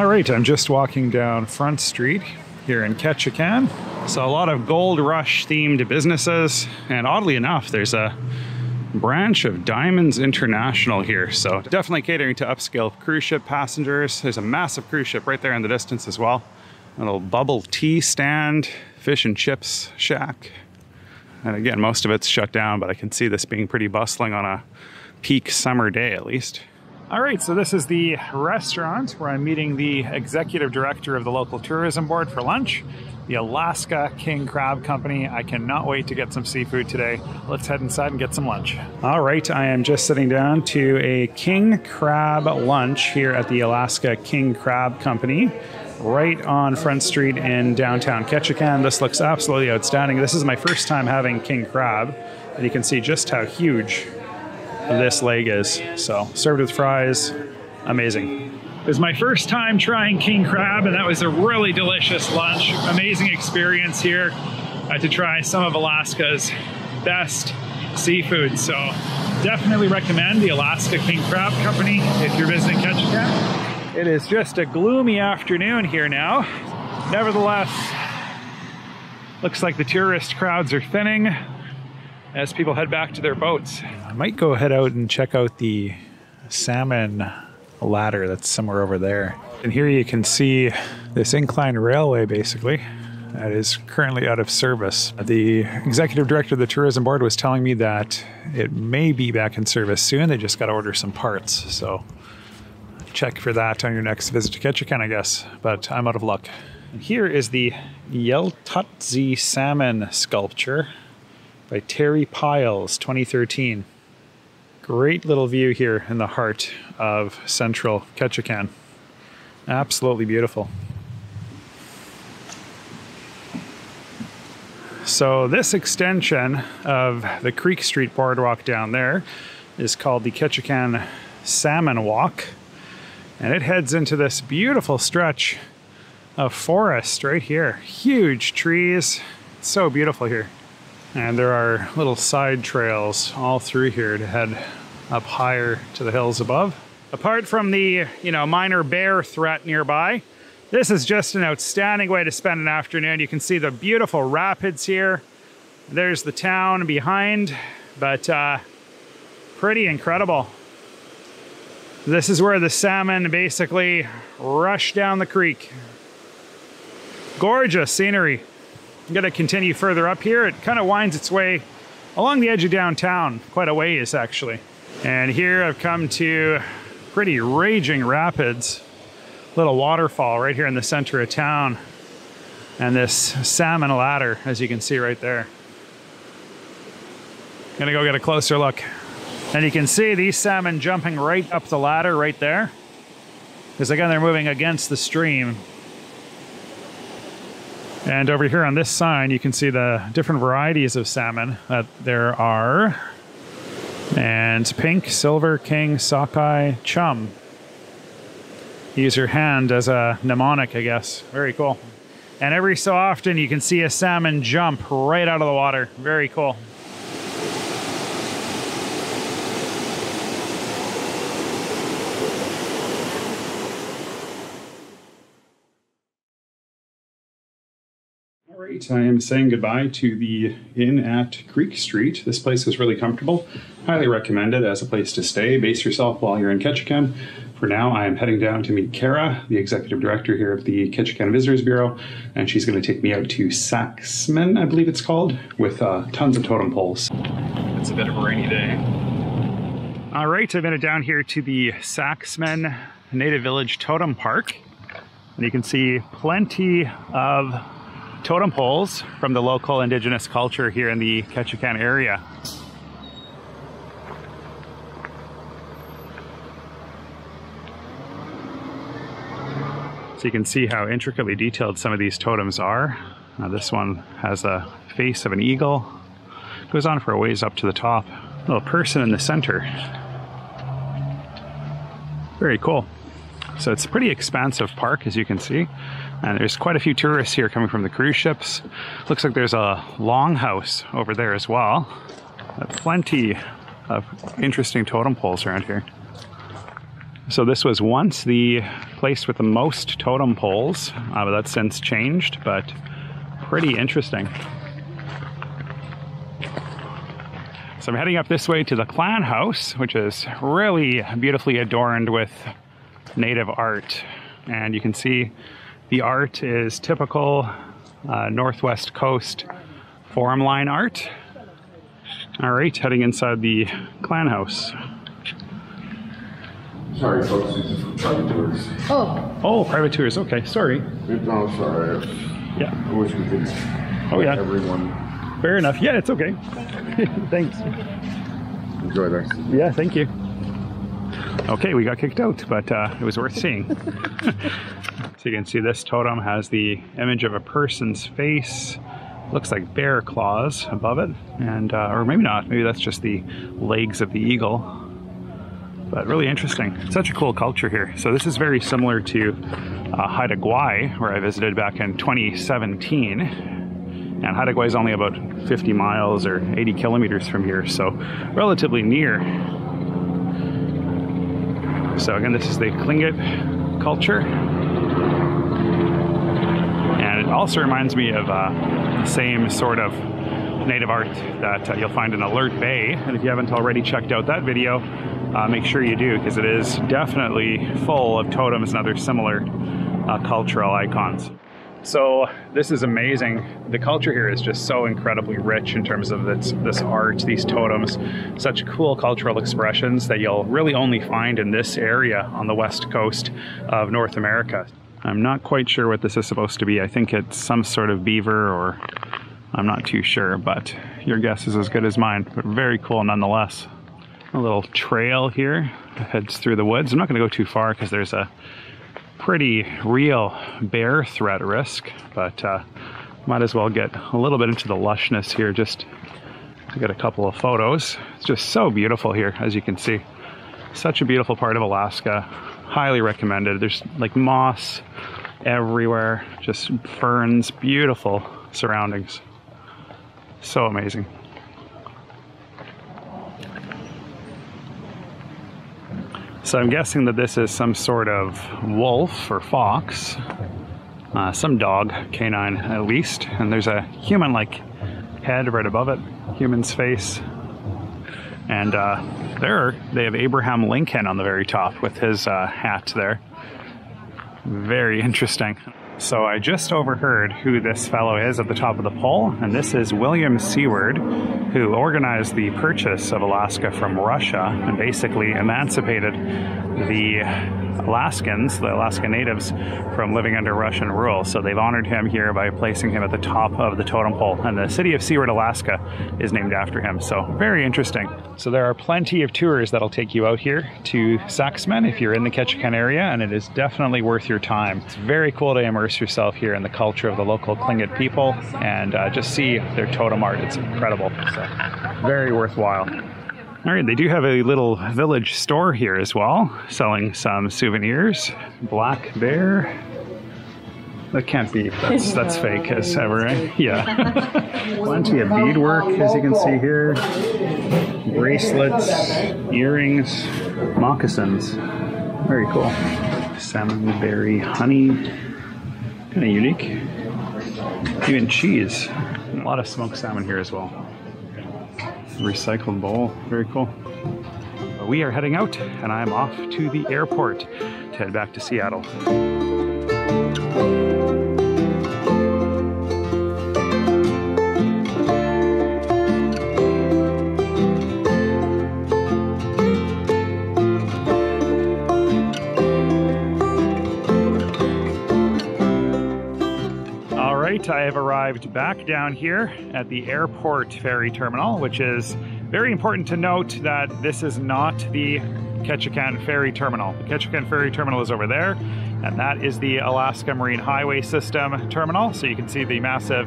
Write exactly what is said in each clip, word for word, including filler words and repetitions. All right, I'm just walking down Front Street here in Ketchikan. So a lot of gold rush themed businesses, and oddly enough, there's a branch of Diamonds International here. So definitely catering to upscale cruise ship passengers. There's a massive cruise ship right there in the distance as well. A little bubble tea stand, fish and chips shack. And again, most of it's shut down, but I can see this being pretty bustling on a peak summer day at least. All right, so this is the restaurant where I'm meeting the executive director of the local tourism board for lunch, the Alaska King Crab Company. I cannot wait to get some seafood today. Let's head inside and get some lunch. All right, I am just sitting down to a king crab lunch here at the Alaska King Crab Company, right on Front Street in downtown Ketchikan. This looks absolutely outstanding. This is my first time having king crab, and you can see just how huge this leg is. So served with fries, amazing. It was my first time trying king crab, and that was a really delicious lunch. Amazing experience here. I had to try some of Alaska's best seafood, so definitely recommend the Alaska King Crab Company if you're visiting Ketchikan. It is just a gloomy afternoon here now. Nevertheless, looks like the tourist crowds are thinning as people head back to their boats. I might go head out and check out the salmon ladder that's somewhere over there. And here you can see this inclined railway, basically, that is currently out of service. The executive director of the tourism board was telling me that it may be back in service soon. They just got to order some parts, so check for that on your next visit to Ketchikan, I guess, but I'm out of luck. Here is the Yeltutzi salmon sculpture by Terry Piles, twenty thirteen. Great little view here in the heart of central Ketchikan. Absolutely beautiful. So this extension of the Creek Street boardwalk down there is called the Ketchikan Salmon Walk. And it heads into this beautiful stretch of forest right here. Huge trees. It's so beautiful here. And there are little side trails all through here to head up higher to the hills above. Apart from the, you know, minor bear threat nearby, this is just an outstanding way to spend an afternoon. You can see the beautiful rapids here. There's the town behind, but uh, pretty incredible. This is where the salmon basically rush down the creek. Gorgeous scenery. I'm gonna continue further up here. It kind of winds its way along the edge of downtown, quite a ways actually. And here I've come to pretty raging rapids. Little waterfall right here in the center of town. And this salmon ladder, as you can see right there. Gonna go get a closer look. And you can see these salmon jumping right up the ladder right there. Because again, they're moving against the stream. And over here on this sign, you can see the different varieties of salmon that there are. And pink, silver, king, sockeye, chum. Use your hand as a mnemonic, I guess. Very cool. And every so often, you can see a salmon jump right out of the water. Very cool. Great, I am saying goodbye to the inn at Creek Street. This place was really comfortable. Highly recommend it as a place to stay. Base yourself while you're in Ketchikan. For now, I am heading down to meet Kara, the executive director here of the Ketchikan Visitors Bureau, and she's going to take me out to Saxman, I believe it's called, with uh, tons of totem poles. It's a bit of a rainy day. All right, I've been down here to the Saxman Native Village Totem Park, and you can see plenty of totem poles from the local indigenous culture here in the Ketchikan area. So you can see how intricately detailed some of these totems are. Now this one has a face of an eagle. It goes on for a ways up to the top. A little person in the center. Very cool. So it's a pretty expansive park, as you can see. And there's quite a few tourists here coming from the cruise ships. Looks like there's a longhouse over there as well. Plenty of interesting totem poles around here. So this was once the place with the most totem poles. Uh, but that's since changed, but pretty interesting. So I'm heading up this way to the Clan House, which is really beautifully adorned with native art. And you can see the art is typical uh, Northwest Coast form line art. All right, heading inside the Clan House. Sorry, folks, these are for private tours. Oh. Oh, private tours. Okay, sorry. No, sorry. Yeah. I wish we could. Oh yeah. Everyone. Fair enough. Yeah, it's okay. Thanks. Enjoy that. Yeah, thank you. Okay, we got kicked out, but uh, it was worth seeing. So you can see this totem has the image of a person's face. Looks like bear claws above it, and uh, or maybe not. Maybe that's just the legs of the eagle. But really interesting. Such a cool culture here. So this is very similar to uh, Haida Gwaii, where I visited back in twenty seventeen. And Haida Gwaii is only about fifty miles or eighty kilometers from here, so relatively near. So again, this is the Tlingit culture. And it also reminds me of uh, the same sort of native art that uh, you'll find in Alert Bay. And if you haven't already checked out that video, uh, make sure you do, because it is definitely full of totems and other similar uh, cultural icons. So this is amazing. The culture here is just so incredibly rich in terms of this, this art, these totems, such cool cultural expressions that you'll really only find in this area on the west coast of North America. I'm not quite sure what this is supposed to be. I think it's some sort of beaver, or I'm not too sure, but your guess is as good as mine, but very cool nonetheless. A little trail here that heads through the woods. I'm not gonna go too far because there's a pretty real bear threat risk, but uh, might as well get a little bit into the lushness here just to get a couple of photos. It's just so beautiful here, as you can see. Such a beautiful part of Alaska. Highly recommended. There's like moss everywhere, just ferns, beautiful surroundings. So amazing. So I'm guessing that this is some sort of wolf or fox, uh, some dog, canine at least, and there's a human-like head right above it, human's face, and uh, there they have Abraham Lincoln on the very top with his uh, hat there. Very interesting. So I just overheard who this fellow is at the top of the pole, and this is William Seward, who organized the purchase of Alaska from Russia and basically emancipated the Alaskans, the Alaska natives, from living under Russian rule. So they've honored him here by placing him at the top of the totem pole, and the city of Seward, Alaska is named after him. So very interesting. So there are plenty of tours that'll take you out here to Saxman if you're in the Ketchikan area, and it is definitely worth your time. It's very cool to immerse yourself here in the culture of the local Tlingit people and uh, just see their totem art. It's incredible. So very worthwhile. All right, they do have a little village store here as well, selling some souvenirs. Black bear. That can't be. That's, that's fake as ever, right? Yeah. Plenty of beadwork, as you can see here. Bracelets, earrings, moccasins. Very cool. Salmon berry honey. Kind of unique. Even cheese. A lot of smoked salmon here as well. Recycled bowl, very cool. We are heading out, and I'm off to the airport to head back to Seattle. I have arrived back down here at the airport ferry terminal, which is very important to note that this is not the Ketchikan ferry terminal. The Ketchikan ferry terminal is over there, and that is the Alaska Marine Highway System terminal. So you can see the massive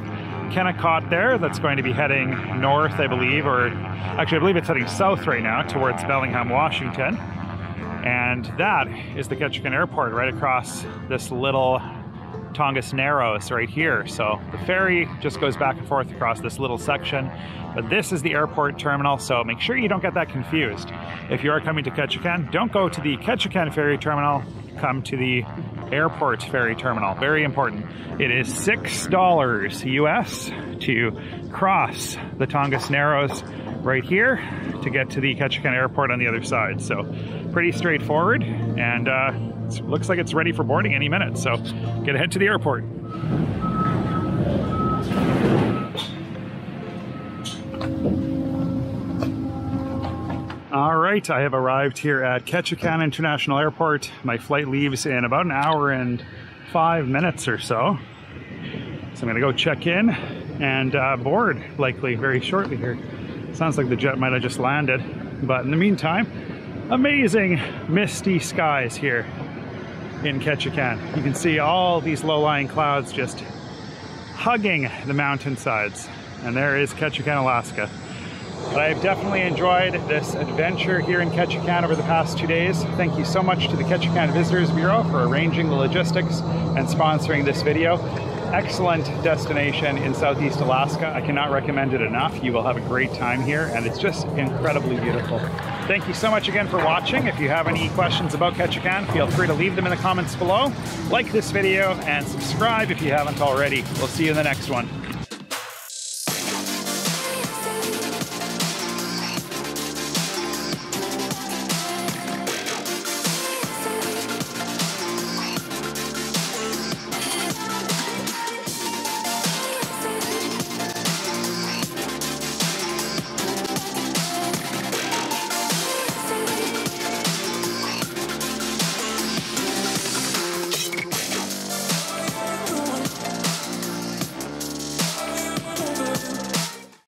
Kennecott there that's going to be heading north, I believe, or actually I believe it's heading south right now towards Bellingham, Washington. And that is the Ketchikan Airport right across this little Tongass Narrows right here. So the ferry just goes back and forth across this little section. But this is the airport terminal, so make sure you don't get that confused. If you are coming to Ketchikan, don't go to the Ketchikan ferry terminal, come to the airport ferry terminal. Very important. It is six dollars U S to cross the Tongass Narrows right here to get to the Ketchikan airport on the other side. So pretty straightforward, and uh, it looks like it's ready for boarding any minute. So get ahead to the airport. All right, I have arrived here at Ketchikan International Airport. My flight leaves in about an hour and five minutes or so. So I'm gonna go check in and uh, board likely very shortly here. Sounds like the jet might have just landed. But in the meantime, amazing misty skies here in Ketchikan. You can see all these low-lying clouds just hugging the mountainsides. And there is Ketchikan, Alaska. But I've definitely enjoyed this adventure here in Ketchikan over the past two days. Thank you so much to the Ketchikan Visitors Bureau for arranging the logistics and sponsoring this video. Excellent destination in Southeast Alaska. I cannot recommend it enough. You will have a great time here, and it's just incredibly beautiful. Thank you so much again for watching. If you have any questions about Ketchikan, feel free to leave them in the comments below. Like this video and subscribe if you haven't already. We'll see you in the next one.